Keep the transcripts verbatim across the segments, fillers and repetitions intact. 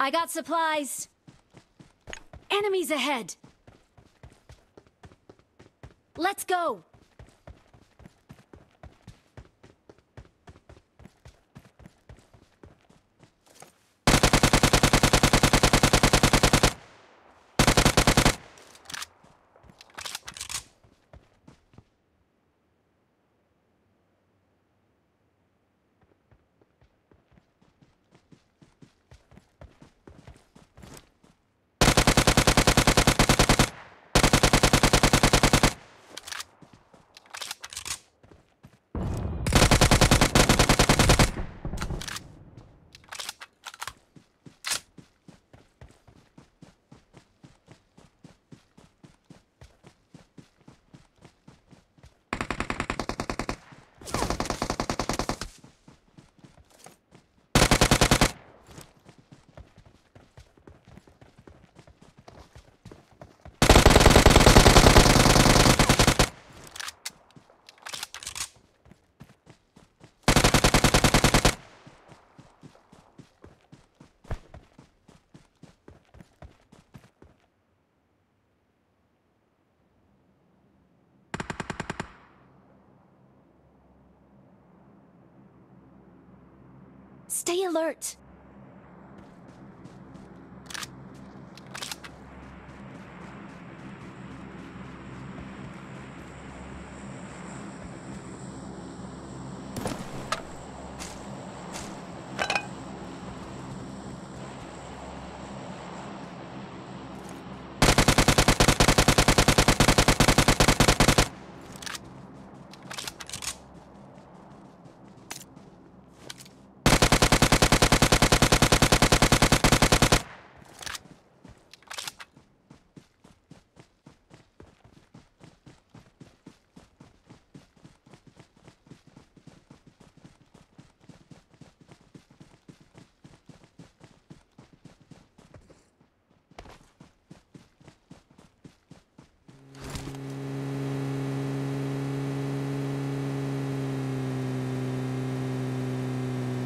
I got supplies. Enemies ahead. Let's go. Stay alert!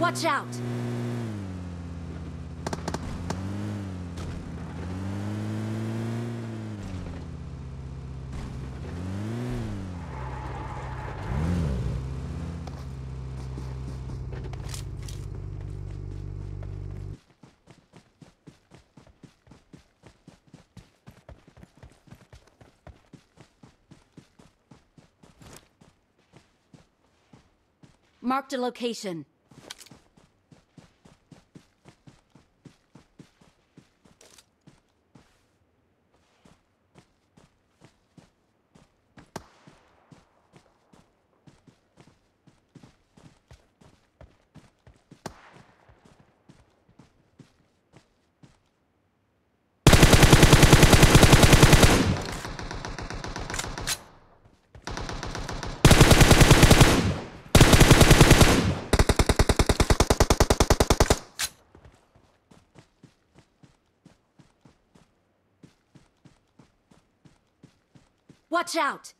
Watch out! Marked a location. Watch out!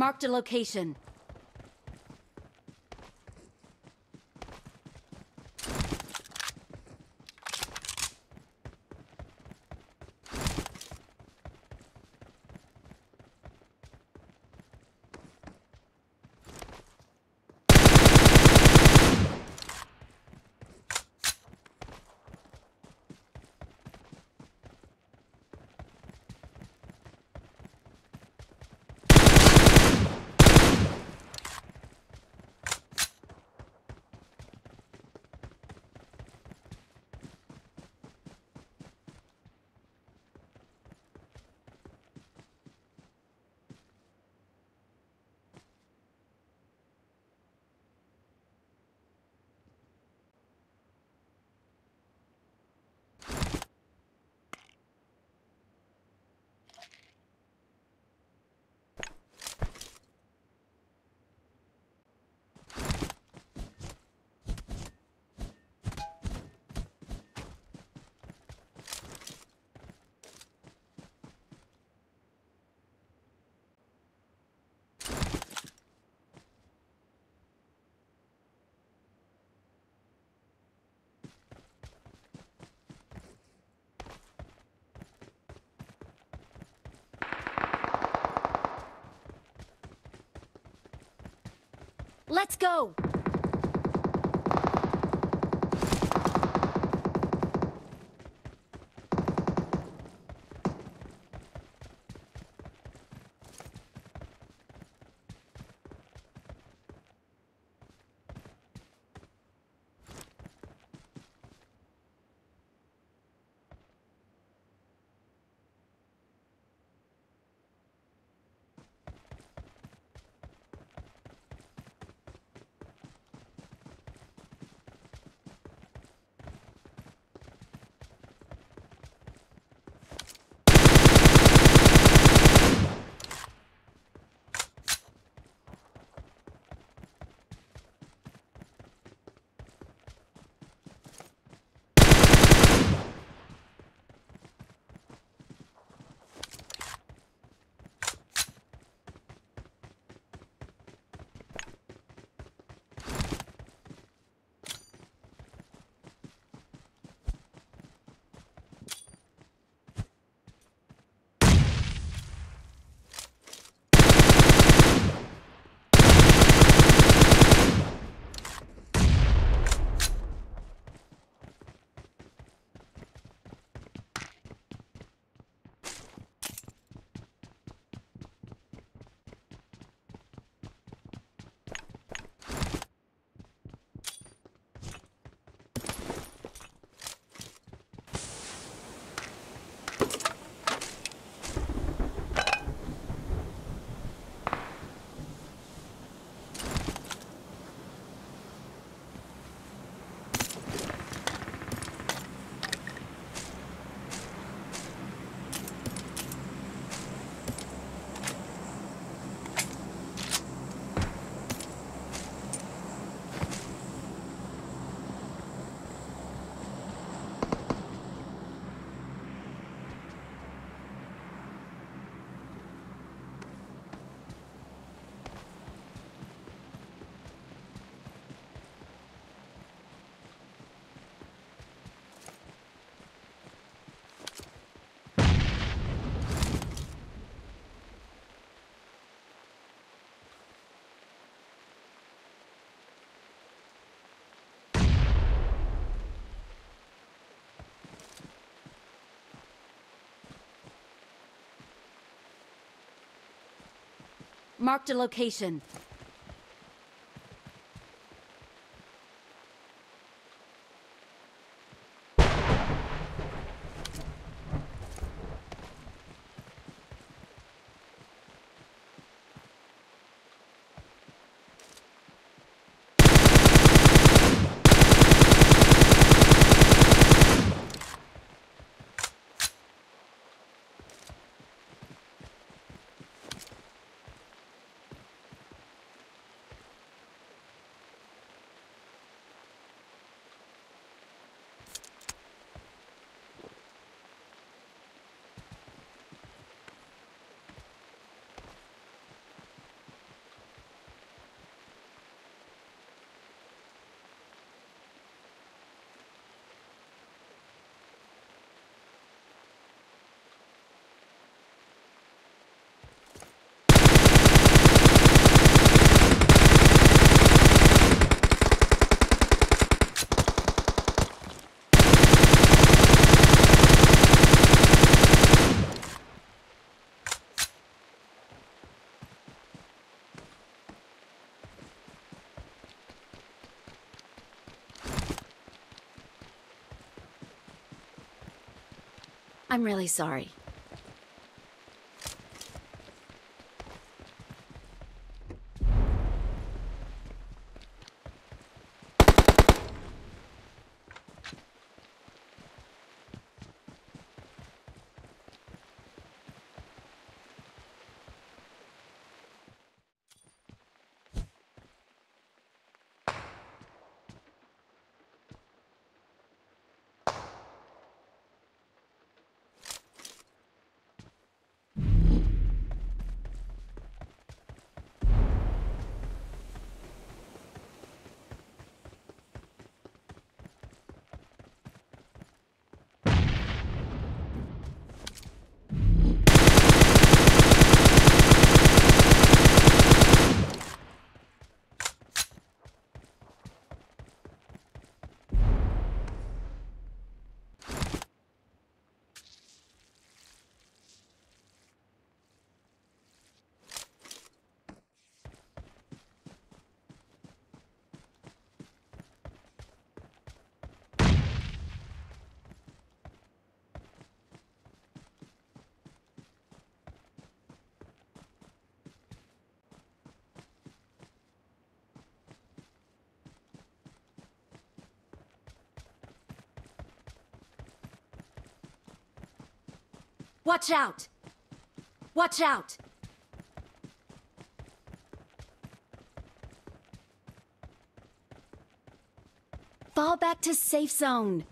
marked a location. Let's go! Marked a location. I'm really sorry. Watch out! Watch out! Fall back to safe zone.